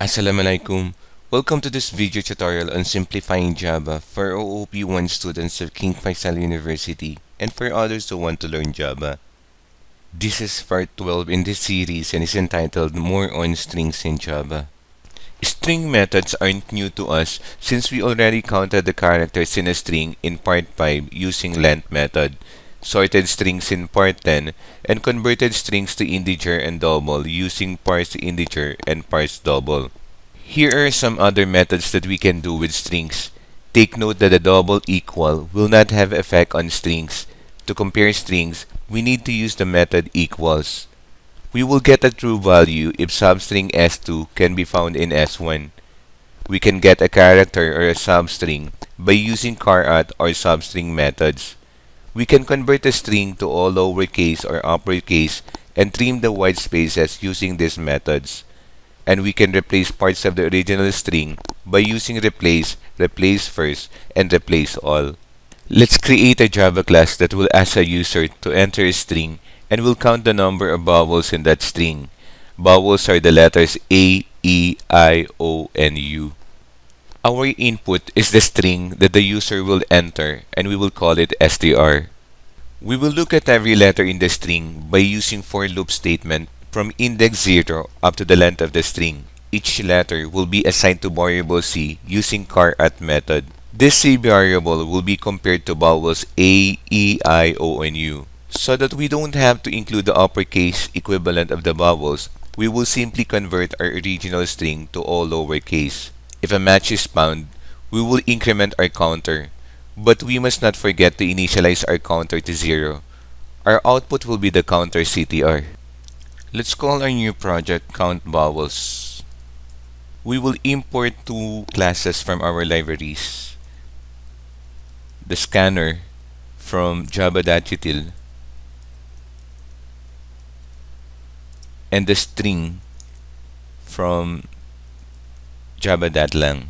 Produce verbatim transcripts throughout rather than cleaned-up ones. Assalamualaikum. Welcome to this video tutorial on simplifying Java for O O P one students of King Faisal University and for others who want to learn Java. This is part twelve in this series and is entitled More on Strings in Java. String methods aren't new to us since we already counted the characters in a string in part five using length method, sorted strings in part ten, and converted strings to integer and double using parse integer and parse double. Here are some other methods that we can do with strings. Take note that a double equal will not have effect on strings. To compare strings, we need to use the method equals. We will get a true value if substring S two can be found in S one. We can get a character or a substring by using caret or substring methods. We can convert a string to all lowercase or uppercase and trim the white spaces using these methods. And we can replace parts of the original string by using replace, replace first, and replace all. Let's create a Java class that will ask a user to enter a string and will count the number of vowels in that string. Vowels are the letters A, E, I, O, and U. Our input is the string that the user will enter, and we will call it str. We will look at every letter in the string by using for loop statement from index zero up to the length of the string. Each letter will be assigned to variable C using caret method. This C variable will be compared to vowels A, E, I, O, and U. So that we don't have to include the uppercase equivalent of the vowels, we will simply convert our original string to all lowercase. If a match is found, we will increment our counter, but we must not forget to initialize our counter to zero. Our output will be the counter C T R. Let's call our new project Count Vowels. We will import two classes from our libraries. The scanner from java.util and the string from java.lang.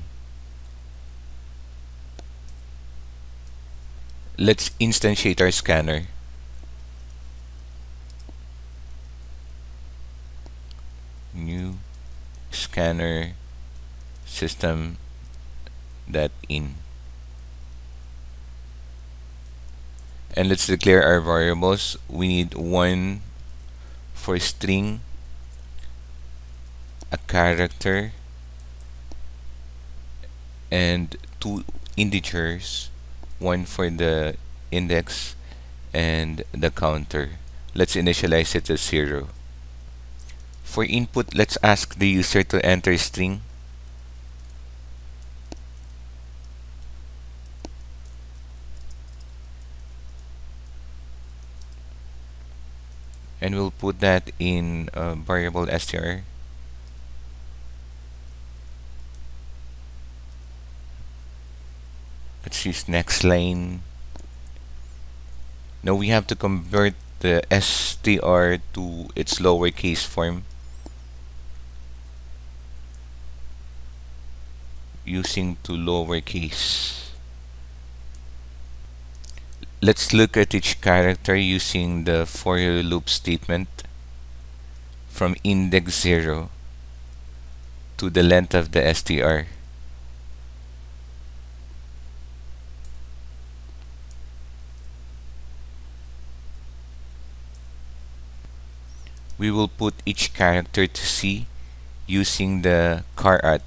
Let's instantiate our scanner. New scanner system.in. And let's declare our variables. We need one for string, a character, and two integers, one for the index and the counter. Let's initialize it to zero. For input, let's ask the user to enter a string. And we'll put that in a variable str. Let's use next line. Now we have to convert the str to its lowercase form using to lowercase. Let's look at each character using the for loop statement from index zero to the length of the str. We will put each character to C using the caret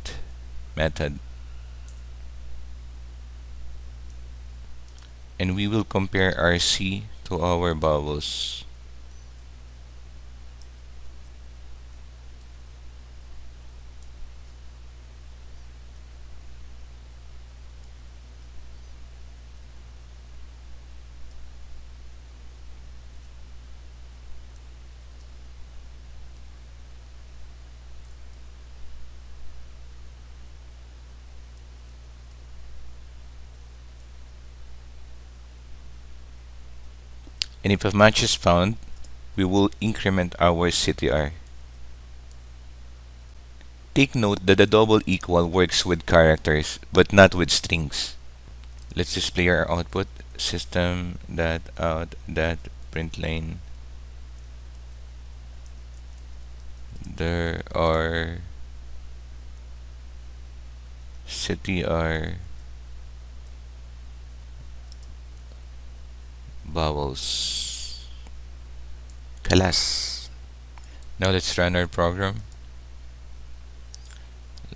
method. And we will compare our C to our vowels. And if a match is found, we will increment our C T R. Take note that the double equal works with characters, but not with strings. Let's display our output, system.out.println. There are city are vowels. Kalas. Now let's run our program.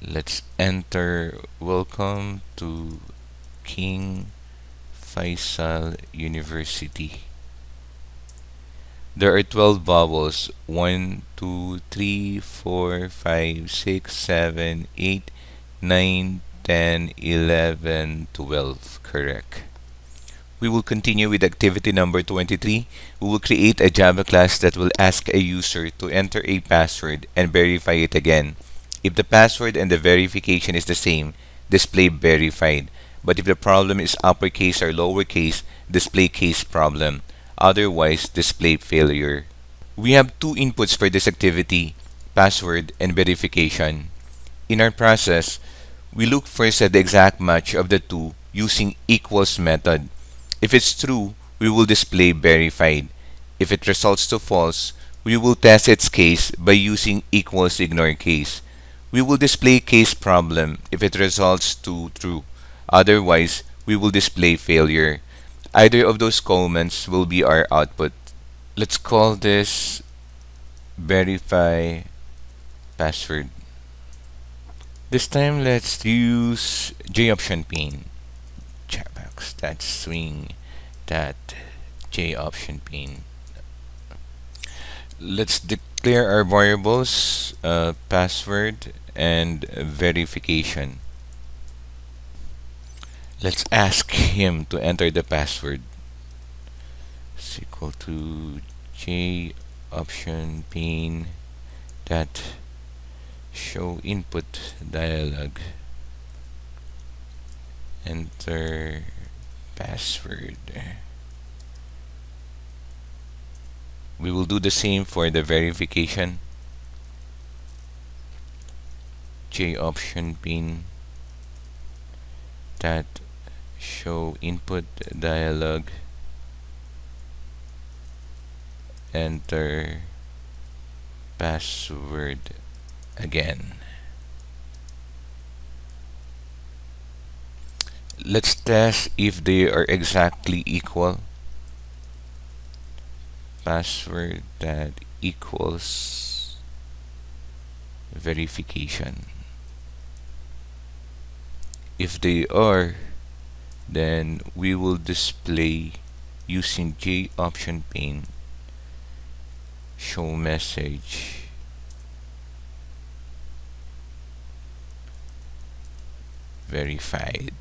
Let's enter welcome to King Faisal University. There are twelve vowels. one, two, three, four, five, six, seven, eight, nine, ten, eleven, twelve. Correct. We will continue with activity number twenty-three. We will create a Java class that will ask a user to enter a password and verify it again. If the password and the verification is the same, display verified. But if the problem is uppercase or lowercase, display case problem. Otherwise, display failure. We have two inputs for this activity, password and verification. In our process, we look first at the exact match of the two using equals method. If it's true, we will display verified. If it results to false, we will test its case by using equals ignore case. We will display case problem if it results to true. Otherwise, we will display failure. Either of those comments will be our output. Let's call this verify password. This time, let's use JOptionPane. That swing that J option pane. Let's declare our variables uh, password and verification. Let's ask him to enter the password. It's equal to J option pane that show input dialog. Enter password. We will do the same for the verification. JOptionPane that show input dialog. Enter password again. Let's test if they are exactly equal. Password that equals verification. If they are, then we will display using JOptionPane show message. Verified.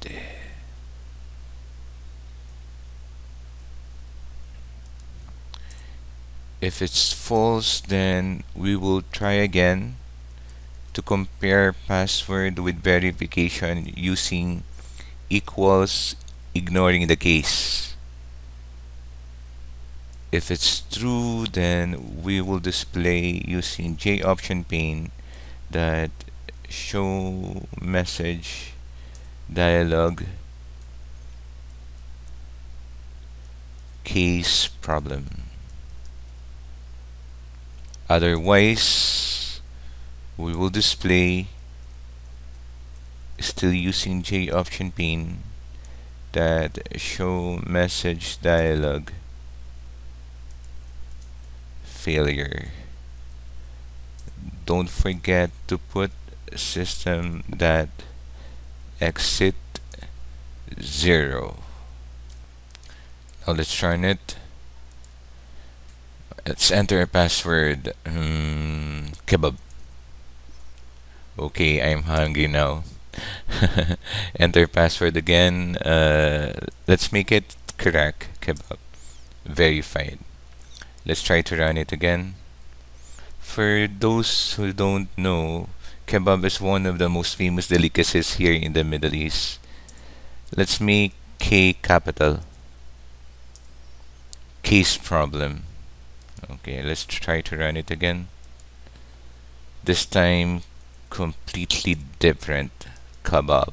If it's false, then we will try again to compare password with verification using equals ignoring the case. If it's true, then we will display using JOptionPane that show message dialog case problem. Otherwise, we will display still using JOptionPane that show message dialog failure. Don't forget to put system that exit zero. Now let's run it. Let's enter a password. Um, kebab. Okay, I'm hungry now. Enter password again. Uh, let's make it correct. Kebab. Verified. Let's try to run it again. For those who don't know, kebab is one of the most famous delicacies here in the Middle East. Let's make K capital. Case problem. Okay, let's try to run it again. This time, completely different. Kebab.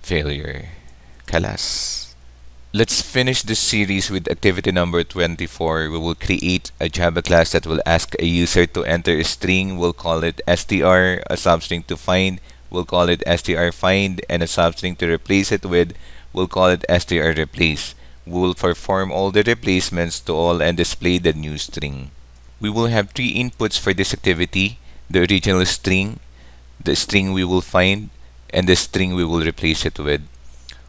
Failure. Kalas. Let's finish this series with activity number twenty-four. We will create a Java class that will ask a user to enter a string. We'll call it str, a substring to find. we'll call it strFind, and a substring to replace it with, we'll call it strReplace. We will perform all the replacements to all and display the new string. We will have three inputs for this activity: the original string, the string we will find, and the string we will replace it with.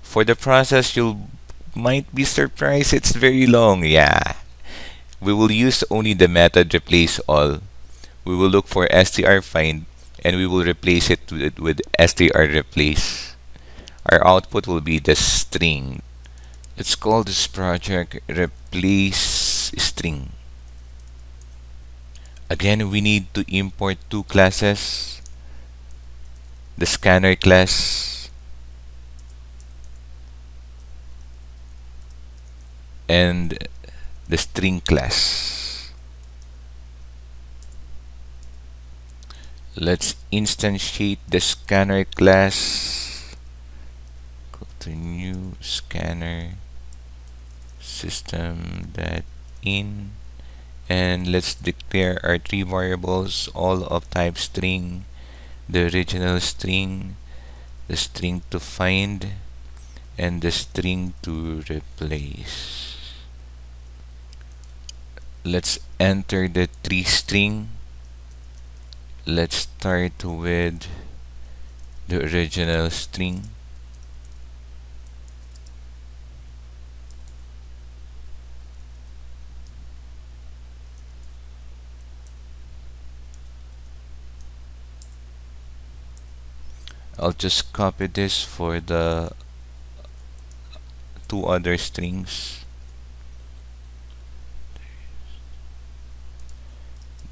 For the process, you might be surprised it's very long. Yeah. We will use only the method replace all. We will look for strFind and we will replace it with, with strReplace. Our output will be the string. Let's call this project replace string. Again, we need to import two classes, the scanner class and the string class. Let's instantiate the scanner class. Go to new scanner system dot in, and let's declare our three variables, all of type string, the original string, the string to find, and the string to replace. Let's enter the three string. Let's start with the original string. I'll just copy this for the two other strings.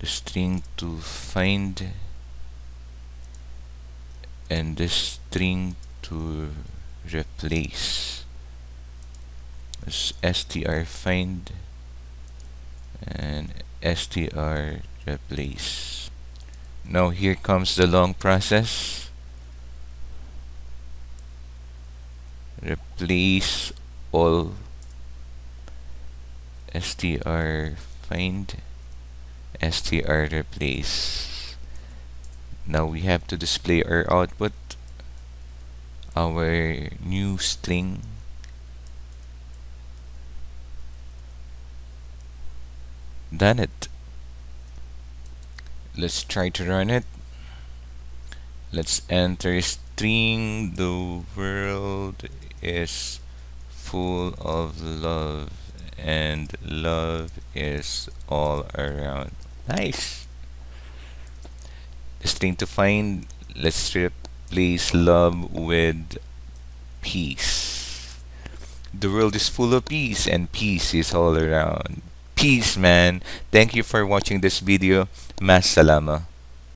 The string to find and the string to replace. It's strFind and strReplace. Now here comes the long process. Replace all, strFind, strReplace. Now we have to display our output, our new string, done it. Let's try to run it. Let's enter string, the world is full of love and love is all around. Nice. The string to find, let's replace love with peace. The world is full of peace and peace is all around. Peace, man. Thank you for watching this video. Mas salama.